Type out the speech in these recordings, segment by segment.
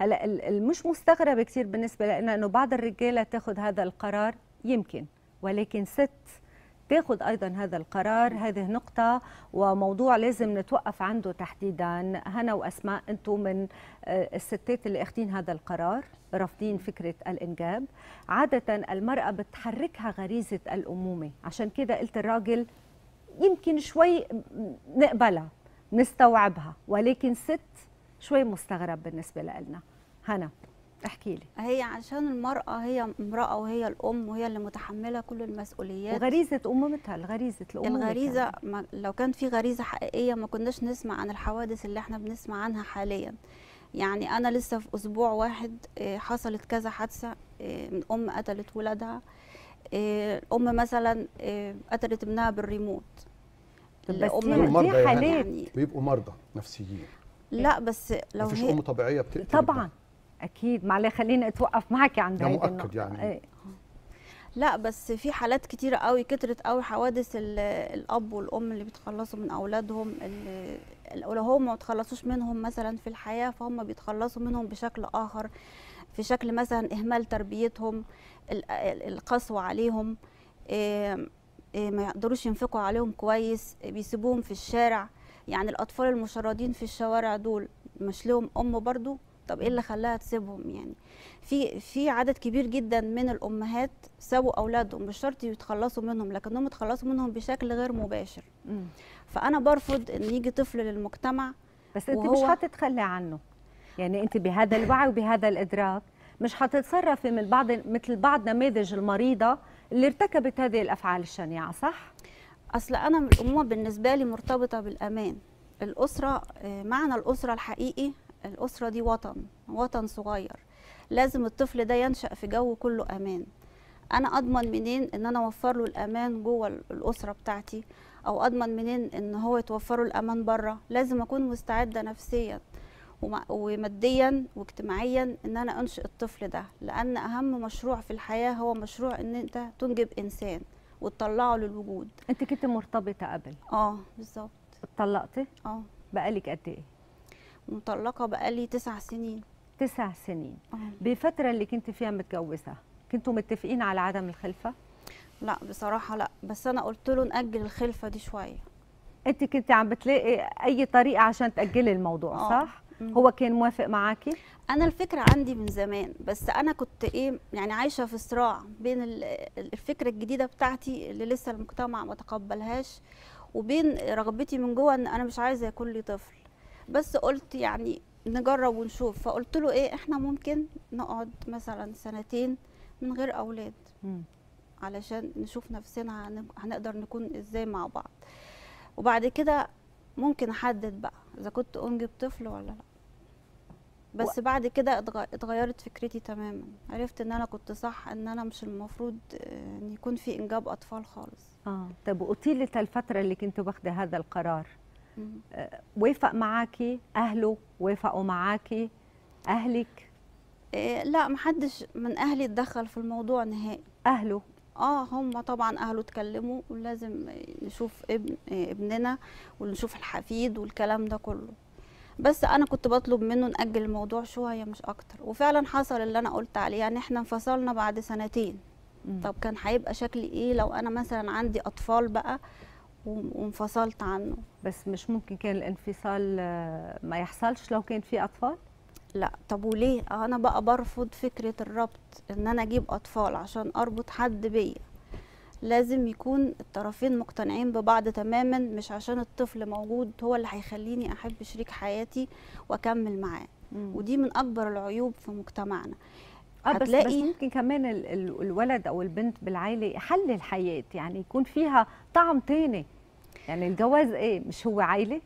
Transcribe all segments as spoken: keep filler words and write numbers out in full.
هلا المش مستغرب كثير بالنسبه لنا انه بعض الرجاله تاخذ هذا القرار يمكن، ولكن ست تاخذ ايضا هذا القرار. هذه نقطه وموضوع لازم نتوقف عنده تحديدا. هنا واسماء، انتم من الستات اللي اخذين هذا القرار، رافضين فكره الانجاب. عاده المراه بتحركها غريزه الامومه، عشان كده قلت الراجل يمكن شوي نقبلها نستوعبها، ولكن ست شوي مستغرب بالنسبه لنا. هنا احكي لي. هي عشان المراه هي امراه وهي الام وهي اللي متحمله كل المسؤوليات وغريزه امومتها، الغريزه الامومه الغريزه ما لو كان في غريزه حقيقيه ما كناش نسمع عن الحوادث اللي احنا بنسمع عنها حاليا. يعني انا لسه في اسبوع واحد حصلت كذا حادثه، من ام قتلت ولادها، ام مثلا قتلت ابنها بالريموت. بس دي حالات يعني بيبقوا مرضى نفسيين. لا بس لو مفيش هي... ام طبيعيه بتقتل طبعا ابنها. اكيد. معلش خليني اتوقف معاكي عند هذه النقطه يعني. ايه. لا بس في حالات كتيره قوي، كترت قوي حوادث الاب والام اللي بيتخلصوا من اولادهم، اللي هم ما بيتخلصوش منهم مثلا في الحياه، فهم بيتخلصوا منهم بشكل اخر، في شكل مثلا اهمال تربيتهم، القسوه عليهم، ما يقدروش ينفقوا عليهم كويس، بيسيبوهم في الشارع. يعني الاطفال المشردين في الشوارع دول مش لهم ام برضو؟ طب ايه اللي خلاها تسيبهم؟ يعني في في عدد كبير جدا من الامهات سابوا اولادهم، مش شرط يتخلصوا منهم، لكنهم اتخلصوا منهم بشكل غير مباشر. م. فانا برفض ان يجي طفل للمجتمع. بس انت مش هتتخلي عنه، يعني انت بهذا الوعي وبهذا الادراك مش هتتصرفي من بعض مثل بعض نماذج المريضه اللي ارتكبت هذه الافعال الشنيعه، صح؟ اصل انا الامومه بالنسبه لي مرتبطه بالامان. الاسره، معنى الاسره الحقيقي، الاسره دي وطن، وطن صغير. لازم الطفل ده ينشأ في جو كله امان. انا اضمن منين ان انا اوفر له الامان جوه الاسره بتاعتي، او اضمن منين ان هو يتوفر له الامان بره؟ لازم اكون مستعده نفسيا وماديا واجتماعيا ان انا انشئ الطفل ده، لان اهم مشروع في الحياه هو مشروع ان انت تنجب انسان وتطلعه للوجود. انت كنت مرتبطه قبل؟ اه بالظبط. اتطلقتي؟ اه. بقالك قد ايه؟ مطلقه بقالي تسع سنين. تسع سنين. آه. بفتره اللي كنت فيها متجوزه، كنتوا متفقين على عدم الخلفه؟ لا بصراحه لا، بس انا قلت له نأجل الخلفه دي شويه. انت كنت عم بتلاقي اي طريقه عشان تأجلي الموضوع، آه. صح؟ هو كان موافق معاكي؟ انا الفكره عندي من زمان، بس انا كنت ايه يعني عايشه في صراع بين الفكره الجديده بتاعتي اللي لسه المجتمع ما تقبلهاش، وبين رغبتي من جوه ان انا مش عايزه يكون لي طفل. بس قلت يعني نجرب ونشوف. فقلت له ايه، احنا ممكن نقعد مثلا سنتين من غير اولاد علشان نشوف نفسنا هنقدر نكون ازاي مع بعض، وبعد كده ممكن احدد بقى اذا كنت انجب طفل ولا لا. بس و... بعد كده اتغيرت فكرتي تماما. عرفت ان انا كنت صح، ان انا مش المفروض ان يكون في انجاب اطفال خالص. اه طب وطيله الفتره اللي كنت واخده هذا القرار، آه، وافق معاكي اهله؟ وافقوا معاكي اهلك؟ آه لا، محدش من اهلي اتدخل في الموضوع نهائي. اهله؟ اه هم طبعا اهله اتكلموا ولازم نشوف ابن ابننا ونشوف الحفيد والكلام ده كله، بس انا كنت بطلب منه نأجل الموضوع شويه مش اكتر. وفعلا حصل اللي انا قلت عليه، يعني احنا انفصلنا بعد سنتين. م. طب كان هيبقى شكلي ايه لو انا مثلا عندي اطفال بقى وانفصلت عنه؟ بس مش ممكن كان الانفصال ما يحصلش لو كان في اطفال؟ لا. طب وليه؟ انا بقى برفض فكره الربط، ان انا اجيب اطفال عشان اربط حد بيا. لازم يكون الطرفين مقتنعين ببعض تماما، مش عشان الطفل موجود هو اللي هيخليني احب شريك حياتي واكمل معاه. مم. ودي من اكبر العيوب في مجتمعنا. اه بس, بس ممكن كمان الولد او البنت بالعائله يحل الحياه، يعني يكون فيها طعم تاني. يعني الجواز ايه، مش هو عائله؟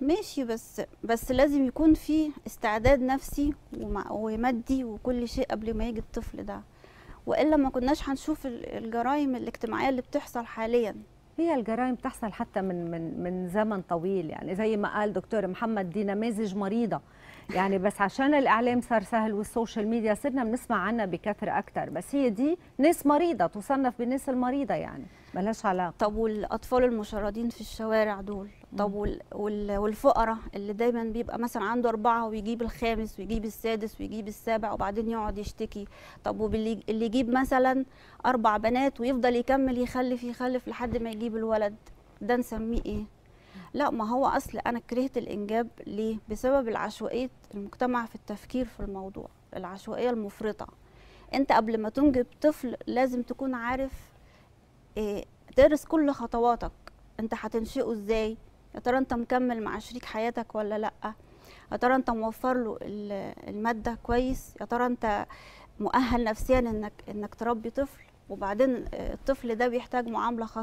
ماشي، بس بس لازم يكون في استعداد نفسي ومادي وكل شيء قبل ما يجي الطفل ده، والا ما كناش هنشوف الجرائم الاجتماعيه اللي بتحصل حاليا. هي الجرائم بتحصل حتى من من من زمن طويل، يعني زي ما قال دكتور محمد دي نماذج مريضه، يعني بس عشان الاعلام صار سهل والسوشيال ميديا صرنا بنسمع عنها بكثره اكثر، بس هي دي ناس مريضه، تصنف بالناس المريضه يعني، ملهاش علاقه. طب والاطفال المشردين في الشوارع دول، طب والفقراء اللي دايما بيبقى مثلا عنده اربعه ويجيب الخامس ويجيب السادس ويجيب السابع وبعدين يقعد يشتكي. طب واللي يجيب مثلا اربع بنات ويفضل يكمل يخلف يخلف لحد ما يجيب الولد، ده نسميه ايه؟ لا، ما هو اصل انا كرهت الانجاب ليه؟ بسبب العشوائيه المجتمع في التفكير في الموضوع، العشوائيه المفرطه. انت قبل ما تنجب طفل لازم تكون عارف إيه، تدرس كل خطواتك، انت هتنشئه ازاي، يا ترى انت مكمل مع شريك حياتك ولا لا، يا ترى انت موفر له الماده كويس، يا ترى انت مؤهل نفسيا انك انك تربي طفل. وبعدين الطفل ده بيحتاج معامله خاصه.